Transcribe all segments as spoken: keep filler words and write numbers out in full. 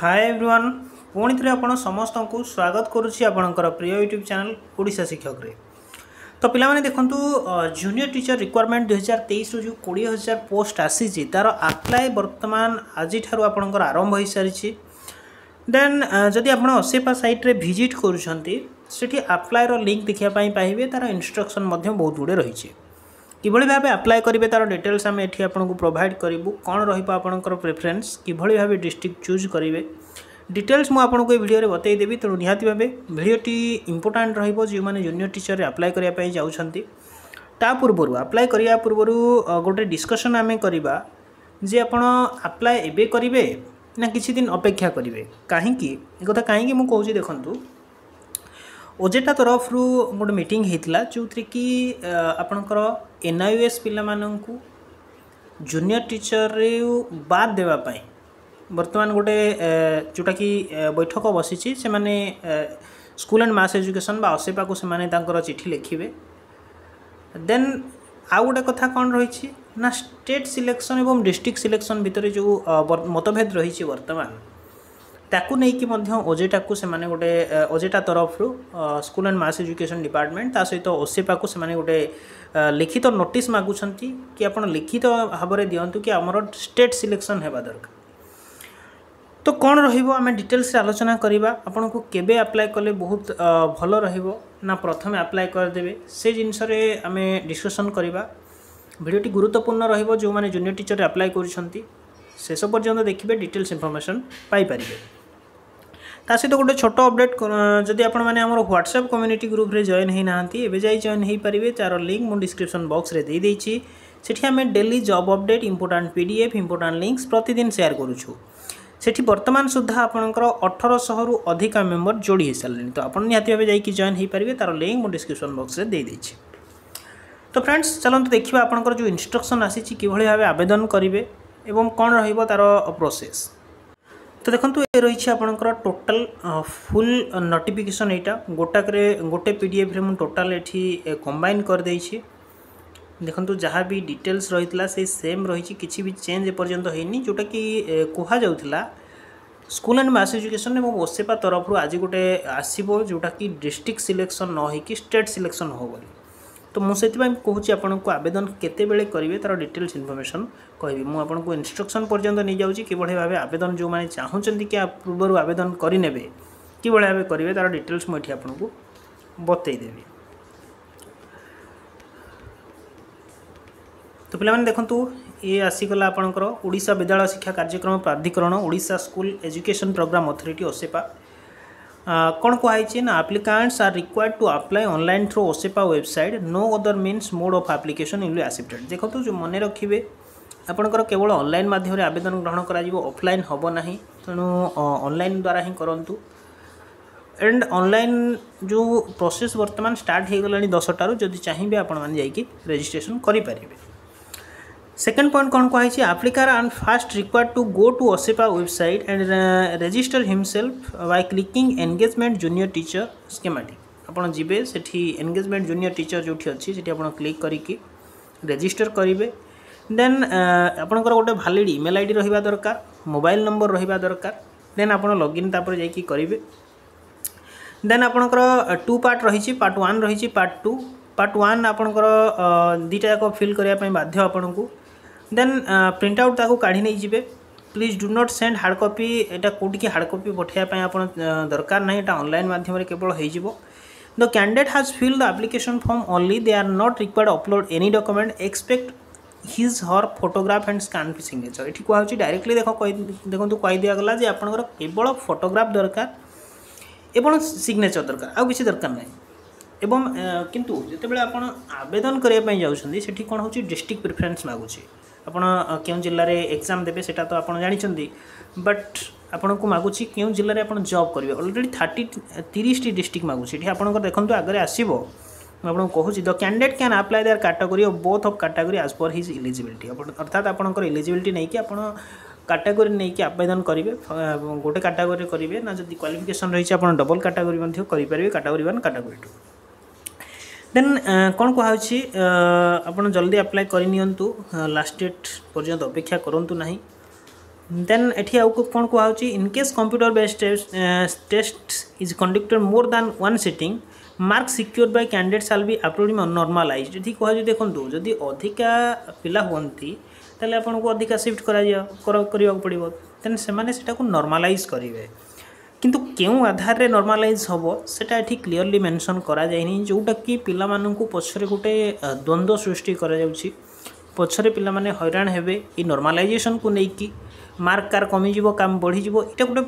Hi everyone पुणी थे आप समस्त को स्वागत करुच्ची आपणकर प्रिय यूट्यूब चैनल ओडिशा शिक्षक रे। तो पिला माने देखंतु जूनियर टीचर रिक्वायरमेंट दुई हजार तेईस रो जो कोड़े हजार पोस्ट आसी तार आप्लाय बर्तमान आज आपणकर आरंभ हो सारी। देन जदि आप ओसेपा साइट भिजिट करुँच आप्लायर लिंक देखापी पाइबे, तार इंस्ट्रक्शन बहुत गुड़े रही कि भाव आप्लाय करेंगे तार डिटेल्स आम ये आपको प्रोवाइड करूँ, कौन रपणर प्रेफरेन्स किभली भाव डिस्ट्रिक्ट चूज करेंगे डिटेल्स मुझे आपको ये भिडियो बतईदेवी। तेणु निहाती भाव भिडियोटी इंपोर्टाट रही जूनियर टीचर आप्लाय करने जाऊँगी ता पूर्व आप्लाय करने पूर्व गोटे डिस्कसन आम करवा जे आप आप्लाय एबे करेंगे ना किसी दिन अपेक्षा करेंगे कहीं एक कहीं मुझे कहूँ। देखूँ ओजेटा तरफ रू गोटे मीटिंग होता जो थी कि आपणकर एनआईएस पिला माननकु जूनियर टीचर रे बाद देवाई बर्तमान गोटे जोटा कि बैठक बसी से माने school and mass education OSEPA को से चिठी लिखे। देन आउ गोटे कथा कौन रही ना स्टेट सिलेक्शन एवं डिस्ट्रिक्ट सिलेक्शन भितर जो मतभेद रही बर्तमान ताकू नहीं कि ओजेटा को से गोटे ओजेटा तरफ रू school and mass education department ता सहित ओसेपा को से गोटे लिखित तो नोटिस मागुंट कि आप लिखित तो भाव में दिंतु कि आमर स्टेट सिलेक्शन होगा दरकार। तो कौन रमें डिटेल्स आलोचना करवा आपण को केबे अप्लाई कले बहुत भल रहा प्रथम अप्लाई करदे से जिनस आम डिस्कसन करवा। भिडियोटी गुरुत्वपूर्ण रहिबो जो माने जूनियर टीचर अप्लाई कर शेष पर्यंत देखिए डिटेल्स इनफॉरमेशन पाई पारिबे। ता सहित गोटे छोट अपडेट जदि आपण मैंने व्हाट्सएप कम्युनिटी ग्रुप रे जॉइन होना एवं जाए जॉइन हो पारे, तार लिंक मुझे डिस्क्रिप्शन बॉक्स रे दे देछि। सेठी आमे daily job update important PDF important links प्रतिदिन शेयर करूछु। सेठी वर्तमान सुधा आपणकर अठारह सौ रु अधिक मेंबर जोड़ी हो सारे, तो आपन निहाती भाव जाइए जॉइन हो पारे, तार लिंक मुझे डिस्क्रिप्शन बॉक्स रे दे देछि। तो फ्रेंड्स चलते देखा आपणकर जो इंस्ट्रक्शन आसी किभली भाव आवेदन करेंगे एवं कौन रहिबो तार प्रोसेस। तो देखो ये रही आपणकर टोटाल फुल नोटिफिकेशन यहाँ गोटाकरे गोटे पीडीएफ रे टोटाल ये कंबाइन कर देछि। देखो जहाँ भी डिटेल्स रही था से सेम रही, किसी भी चेंज एपर्यंत होनी जोटा कि कहुला स्कूल एंड मास एजुकेशन और ओसेपा तरफ आज गोटे आसो जोटा कि डिस्ट्रिक्ट सिलेक्शन न हो स्टेट सिलेक्शन हो। तो मुझे कहूँ आपको आवेदन केते बेले करेंगे तार डिटेल्स इनफॉरमेशन कहि मुझे इंस्ट्रक्शन पर्यंत नहीं जाऊँगी किभली भाव आवेदन जो मैंने चाहूँगी कि आप पूर्व आवेदन करे कि भाव करेंगे तार डिटेल्स मुझे आपको बतईदेवी। तो पिला देखूँ ये आसीगला आपणकर ओडिशा विद्यालय शिक्षा कार्यक्रम प्राधिकरण Odisha school education programme authority OSEPA कौन कहुई ना applicants are required to apply online through OSEPA website no other means mode of application will be accepted. देखो तो जो मन रखिए आपणकर केवल ऑनलाइन माध्यम आवेदन ग्रहण करा ऑफलाइन होबो नाही, तेणु ऑनलाइन द्वारा ही करंतु। एंड ऑनलाइन जो प्रोसेस वर्तमान स्टार्ट हो गलानी दसटारू जदि चाहिए आपण माने जाई कि रजिस्ट्रेशन करि पारिबे। सेकेंड पॉइंट कौन कहुई आप्लिकार are first required to go to OSEPA website and register himself by clicking engagement junior teacher schematic. आपन जिबे सेठी एंगेजमेंट जूनियर टीचर जो अच्छी से क्लिक करके रजिस्टर करेंगे। देन आपणकर गोटे वैलिड ईमेल आईडी रहिबा दरकार, मोबाइल नंबर रहिबा दरकार। देन आप लॉगिन तापर जाइए करेंगे। देन आपणकर टू पार्ट रही, पार्ट वन रही पार्ट टू। पार्ट वन आपणकर दीटा जाक फिल करने बाध्य आपंक। देन प्रिंट आउट ताको काढ़ी नहीं जिबे, please do not send hard copy एटा कोटि हार्ड कॉपी पठाइबा आप दरकार ना, यहाँ ऑनलाइन माध्यम रे केवल हो। The candidate has filled the application form only, they are not required upload any document expect his her photograph and scan signature. ये कहूँ डायरेक्टली देख देखो कही दिगला जे आपनकर केवल फोटोग्राफ दरकार एवं सिग्नेचर दरकार, आउ किसी दरकार ना। एवं किंतु जितेबाला आपण आवेदन करने जाऊँगी सेठी कौन हो डिस्ट्रिक्ट प्रेफरेन्स मागुचे आपण क्यों जिले एग्जाम देवे सेटा तो आप जानते, बट आपण को मागुची क्यों जिले आप जॉब करेंगे। ऑलरेडी थर्टी तीस टी डिस्ट्रिक्ट मागुची ये आप देखते आगे आसो आपको कहूँ the candidate can apply their category of both of category as per his eligibility. अर्थात आपंकर इलिजिबिलिटी नहीं कि आप कैटेगरी नहीं कि आवेदन करेंगे गोटे कैटेगरी करेंगे ना, जब क्वालिफिकेशन रही आप डबल कैटेगरी करेंगे category one category two. Then कौन कहुच्छी आप जल्दी अप्लाई करनी लास्ट डेट पर्यंत अपेक्षा करूँ ना। देन एठी आउ को कोन को आउची in case computer based test is conducted more than one sitting mark secured by candidate shall be approved normalised जदि कहू देखो जदि अधिका पिला होंती ताले आपन को अधिका शिफ्ट करा जा करियो पड़िबो देन से माने सेटा को नॉर्मलाइज करिवे किंतु केउ आधार रे नॉर्मलाइज होबो सेटा एठी क्लियरली मेंशन करा जाइनी जोटा कि पिला माननकु पछरे गुटे द्वंद्व सृष्टि करा जाउची पछरे पिला माने हैरान हेबे ई नॉर्मलाइजेशन को नेकी मार्क कार कमी जीवो काम बढ़ी जीवो इटा गुटे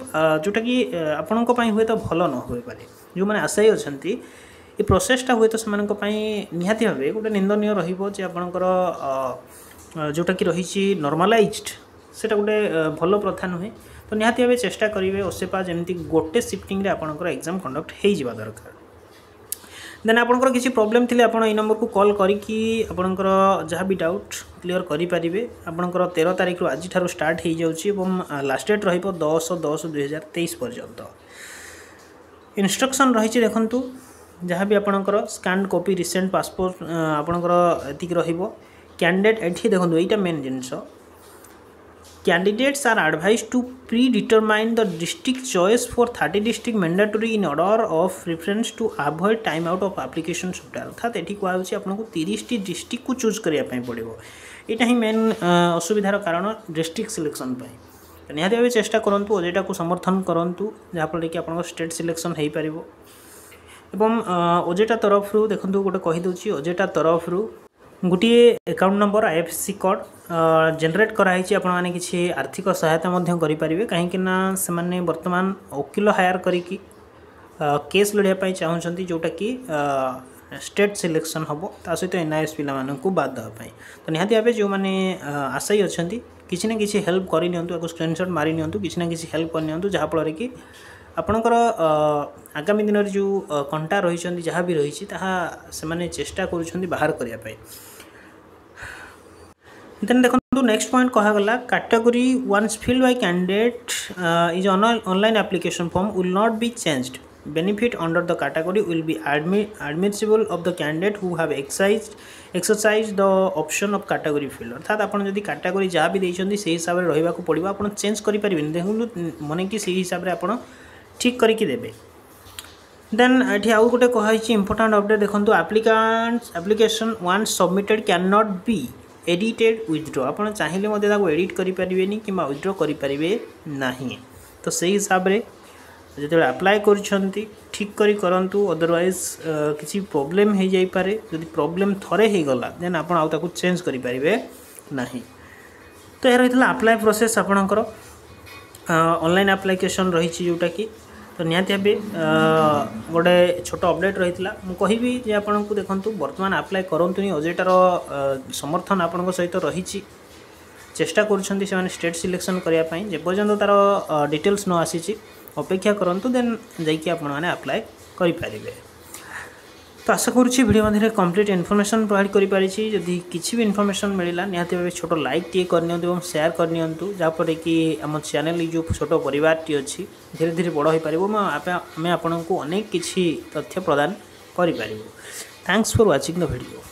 जोटा कि आपण को पई होय तो भलो न होय पारे जो माने आशाई अछंती ई प्रोसेस टा होय तो समान को पई निहाती भाबे गुटे निंदनीय रहिबो जे आपण कर जोटा कि रहिछि नॉर्मलाइज्ड सेटा गुटे भलो प्रथा नहे तो निहाती भाबे चेष्टा करिवे ओसेपा जेमति गोटे शिफ्टिंग रे आपण कर एग्जाम कंडक्ट हेइ जीवा दरकार देन आपंकर किसी प्रॉब्लम थिले आपण ए नंबर को कॉल करिकी आपंकर जहाँ भी डाउट क्लियर करि परिबे आपंकर तेरह तारिख रु आज ठारो स्टार्ट हो जाउची एवं लास्ट डेट रहिबो दस दस दुई हजार तेईस पर्यंत इंस्ट्रक्शन रहिची देखंतु जहाँ भी आपंकर स्कैन कॉपी रिसेंट पासपोर्ट आपंकर एतिक रहिबो कैंडिडेट एठी देखंतु एटा मेन जिंस Candidates are advised to predetermine the district choice for thirty district mandatory in order of reference to avoid time out of application सुटा अर्थात एठी को आउची आपन को तीस टी डिस्ट्रिक्ट को चूज करिया पई पड़िबो एटा ही मेन असुविधार कारण डिस्ट्रिक्ट सिलेक्शन पई निहाती भाबे चेष्टा करंतु जेटा को समर्थन करंतु जहा पर कि आपन स्टेट सिलेक्शन हेई परिबो एवं ओजेटा तरफ रु देखंतु गोटे कहि दोची ओजेटा तरफ रु गोटे account number IFSC code generate कराई आपण माने किसी आर्थिक सहायता मध्य करि परिबे काहेकि ना से माने वर्तमान वकील हायर करिकी केस लड़िया पई चाहउछंती जोटा कि स्टेट सिलेक्शन हबो ता सहित एनआईएस पिला माननकु बाद द पई तो निहाती भाबे जो माने आशाई अछंती किसी ना किसी हेल्प करि नियंतु आको स्क्रीनशॉट मारि नियंतु किसी ना किसी हेल्प कर नियंतु जहा फल रे कि आपणकर आगामी दिन जो कंटा रही जहाँ भी रही से चेष्टा कर बाहर करने देन देखो नेक्स्ट पॉइंट कहगला category once filled by candidate is online application form will not be changed benefit under the category will be admissible of the candidate who have exercised exercise the option of category filled अर्थात आपन जदी category जहाँ भी देइछंती से हिसाब रे रहिबा को पड़िबा आपन चेंज करि परिबेन देखु माने कि से हिसाब रे आपन ठीक करिकी देबे देन एठी आउ गोटे कहैछि इंपोर्टेंट अपडेट देखंतु applicants application once submitted can not be edited withdraw आपण चाहिले मते ताको एडिट करि परिबेनी किबा विथड्रॉ करि परिबे नाही तो सेही हिसाब रे जेते अप्लाई करछंती ठीक करी करंतु अदरवाइज किछि प्रॉब्लम हे जाई पारे जदि प्रॉब्लम थरे हे गला देन आपण आउ ताको चेंज करि परिबे नाही तो ए रहितला अप्लाई प्रोसेस आपणकर ऑनलाइन एप्लिकेशन रहिछि जोटा कि तो निहाती भाबे गोटे छोट अपडेट रही है मुझे कहबी जे आपन को देखंतु वर्तमान अप्लाई करंतुनी ओजेटार समर्थन आपन सहित रही चेष्टा करुछंती से माने स्टेट सिलेक्शन करिया पई जे पर्यंत तार डिटेल्स न आसीची अपेक्षा करंतु देन जाइके आपन माने अप्लाई करि पारिबे तो आशा करुछि वीडियो मधे कंप्लीट इनफॉरमेशन प्रोवाइड करि पारिछि जदि किछि भी इनफॉरमेशन मिलिला निहाती भाबे छोट लाइक टी करनियंतु एवं शेयर करनियंतु जा पर कि हम चैनल जो छोट परिवार टी अछि धीरे धीरे बड़ होई पारिबो म आमे आपन को अनेक किछि तथ्य प्रदान करि पारिबो thanks for watching the video.